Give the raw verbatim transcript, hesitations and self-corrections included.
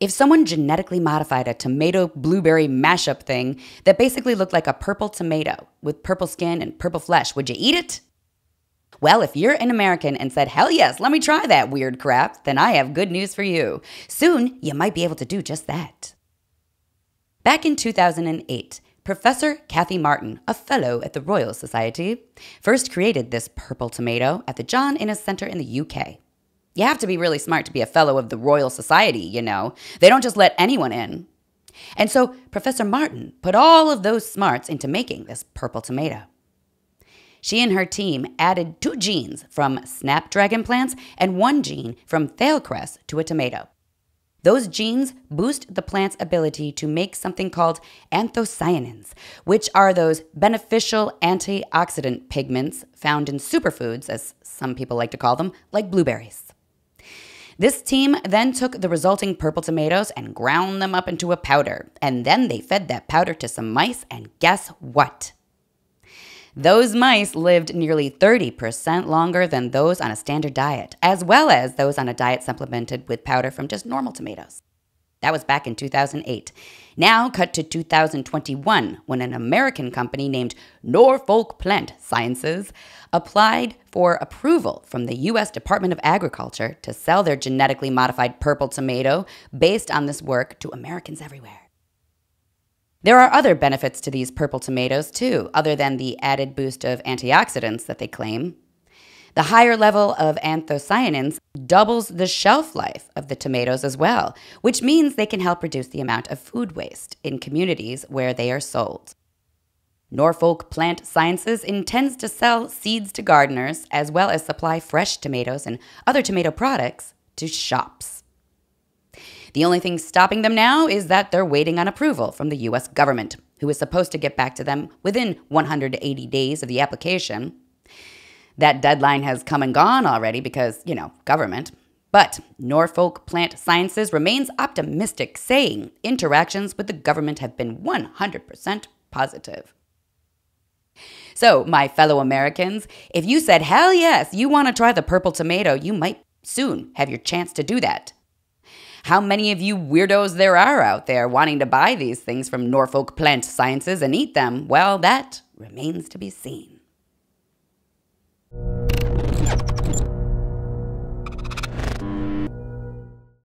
If someone genetically modified a tomato-blueberry mashup thing that basically looked like a purple tomato with purple skin and purple flesh, would you eat it? Well, if you're an American and said, hell yes, let me try that weird crap, then I have good news for you. Soon, you might be able to do just that. Back in two thousand eight, Professor Cathie Martin, a fellow at the Royal Society, first created this purple tomato at the John Innes Center in the U K. You have to be really smart to be a fellow of the Royal Society, you know. They don't just let anyone in. And so Professor Martin put all of those smarts into making this purple tomato. She and her team added two genes from Snapdragon plants and one gene from thale cress to a tomato. Those genes boost the plant's ability to make something called anthocyanins, which are those beneficial antioxidant pigments found in superfoods, as some people like to call them, like blueberries. This team then took the resulting purple tomatoes and ground them up into a powder, and then they fed that powder to some mice, and guess what? Those mice lived nearly thirty percent longer than those on a standard diet, as well as those on a diet supplemented with powder from just normal tomatoes. That was back in two thousand eight. Now cut to two thousand twenty-one, when an American company named Norfolk Plant Sciences applied for approval from the U S Department of Agriculture to sell their genetically modified purple tomato based on this work to Americans everywhere. There are other benefits to these purple tomatoes, too, other than the added boost of antioxidants that they claim. The higher level of anthocyanins doubles the shelf life of the tomatoes as well, which means they can help reduce the amount of food waste in communities where they are sold. Norfolk Plant Sciences intends to sell seeds to gardeners as well as supply fresh tomatoes and other tomato products to shops. The only thing stopping them now is that they're waiting on approval from the U S government, who is supposed to get back to them within one hundred eighty days of the application. That deadline has come and gone already because, you know, government. But Norfolk Plant Sciences remains optimistic, saying interactions with the government have been one hundred percent positive. So, my fellow Americans, if you said, hell yes, you want to try the purple tomato, you might soon have your chance to do that. How many of you weirdos there are out there wanting to buy these things from Norfolk Plant Sciences and eat them? Well, that remains to be seen.